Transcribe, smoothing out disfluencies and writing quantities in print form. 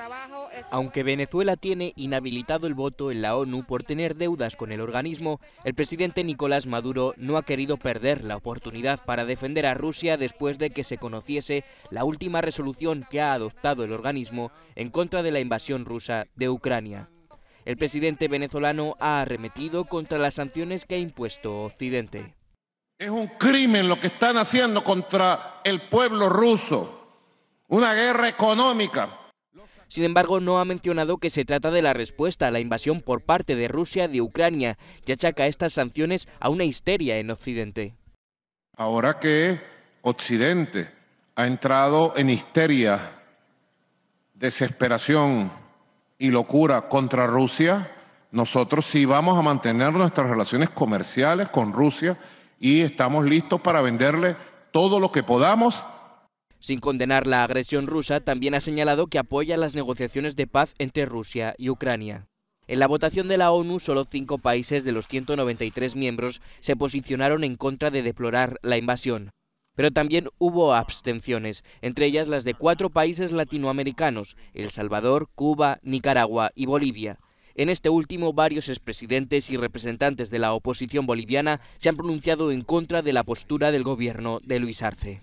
trabajo. Aunque Venezuela tiene inhabilitado el voto en la ONU por tener deudas con el organismo, el presidente Nicolás Maduro no ha querido perder la oportunidad para defender a Rusia después de que se conociese la última resolución que ha adoptado el organismo en contra de la invasión rusa de Ucrania. El presidente venezolano ha arremetido contra las sanciones que ha impuesto Occidente. Es un crimen lo que están haciendo contra el pueblo ruso, una guerra económica. Sin embargo, no ha mencionado que se trata de la respuesta a la invasión por parte de Rusia de Ucrania y achaca estas sanciones a una histeria en Occidente. Ahora que Occidente ha entrado en histeria, desesperación y locura contra Rusia, nosotros sí vamos a mantener nuestras relaciones comerciales con Rusia y estamos listos para venderle todo lo que podamos. Sin condenar la agresión rusa, también ha señalado que apoya las negociaciones de paz entre Rusia y Ucrania. En la votación de la ONU, solo 5 países de los 193 miembros se posicionaron en contra de deplorar la invasión. Pero también hubo abstenciones, entre ellas las de 4 países latinoamericanos, El Salvador, Cuba, Nicaragua y Bolivia. En este último, varios expresidentes y representantes de la oposición boliviana se han pronunciado en contra de la postura del gobierno de Luis Arce.